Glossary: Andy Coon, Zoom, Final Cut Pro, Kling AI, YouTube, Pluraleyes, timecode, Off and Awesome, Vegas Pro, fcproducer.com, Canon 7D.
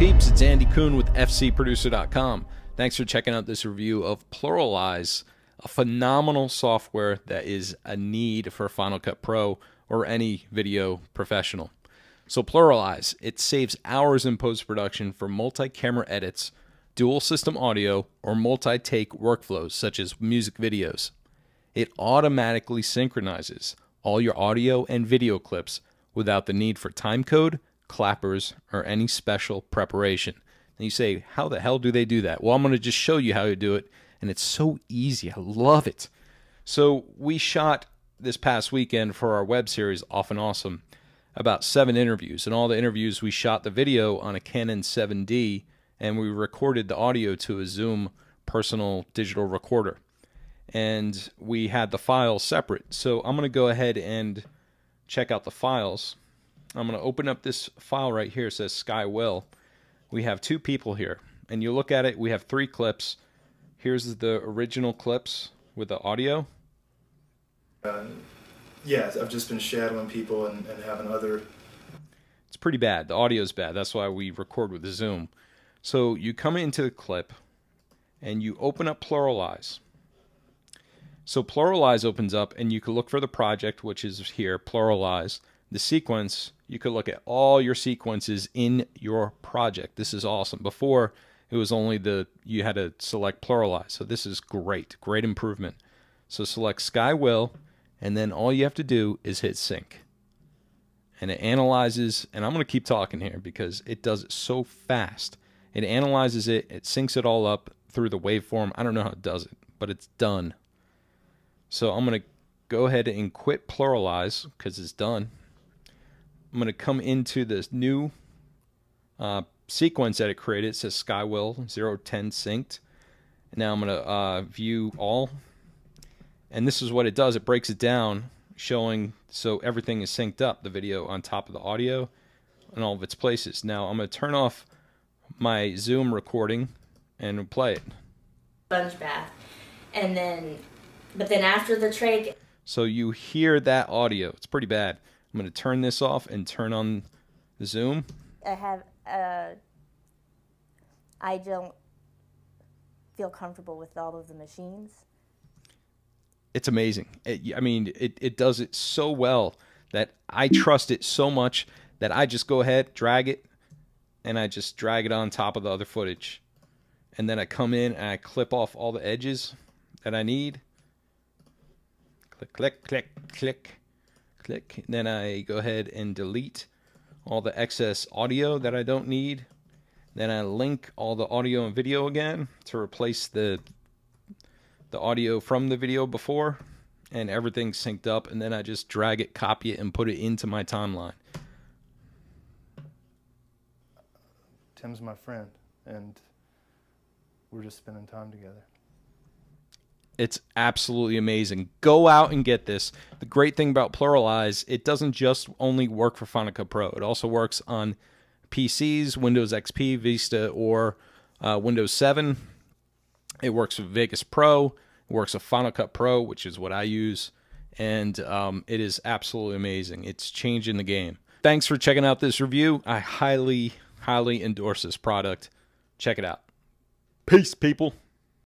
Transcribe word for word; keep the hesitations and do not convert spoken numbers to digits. peeps, it's Andy Coon with f c producer dot com. Thanks for checking out this review of Pluraleyes, a phenomenal software that is a need for Final Cut Pro or any video professional. So Pluraleyes, it saves hours in post-production for multi-camera edits, dual system audio, or multi-take workflows such as music videos. It automatically synchronizes all your audio and video clips without the need for timecode, clappers, or any special preparation. And you say, how the hell do they do that? Well, I'm going to just show you how to do it, and it's so easy. I love it. So we shot this past weekend for our web series, Off and Awesome, about seven interviews. And all the interviews, we shot the video on a Canon seven D, and we recorded the audio to a Zoom personal digital recorder. And we had the files separate. So I'm going to go ahead and check out the files. I'm going to open up this file right here. It says Sky Will. We have two people here. And you look at it, we have three clips. Here's the original clips with the audio. Uh, yeah, I've just been shadowing people and, and having other... It's pretty bad. The audio's bad. That's why we record with the Zoom. So you come into the clip and you open up Pluraleyes. So Pluraleyes opens up, and you can look for the project, which is here, Pluraleyes. The sequence, you can look at all your sequences in your project. This is awesome. Before, it was only the, you had to select Pluraleyes. So this is great, great improvement. So select Sky Will, and then all you have to do is hit sync. And it analyzes, and I'm going to keep talking here because it does it so fast. It analyzes it, it syncs it all up through the waveform. I don't know how it does it, but it's done. So I'm going to go ahead and quit Pluraleyes because it's done. I'm going to come into this new uh, sequence that it created. It says Sky Will zero ten synced. Now I'm going to uh, view all. And this is what it does. It breaks it down, showing so everything is synced up, the video on top of the audio and all of its places. Now I'm going to turn off my Zoom recording and play it. Sponge bath. And then... But then after the trach... So you hear that audio. It's pretty bad. I'm going to turn this off and turn on the Zoom. I have... Uh, I don't feel comfortable with all of the machines. It's amazing. It, I mean, it, it does it so well that I trust it so much that I just go ahead, drag it, and I just drag it on top of the other footage. And then I come in and I clip off all the edges that I need. Click, click, click, click. And then I go ahead and delete all the excess audio that I don't need. Then I link all the audio and video again to replace the the audio from the video before, and everything's synced up. And then I just drag it, copy it, and put it into my timeline. Tim's my friend, and we're just spending time together. It's absolutely amazing. Go out and get this. The great thing about Pluraleyes, it doesn't just only work for Final Cut Pro. It also works on P Cs, Windows X P, Vista, or uh, Windows seven. It works with Vegas Pro. It works with Final Cut Pro, which is what I use. And um, it is absolutely amazing. It's changing the game. Thanks for checking out this review. I highly, highly endorse this product. Check it out. Peace, people.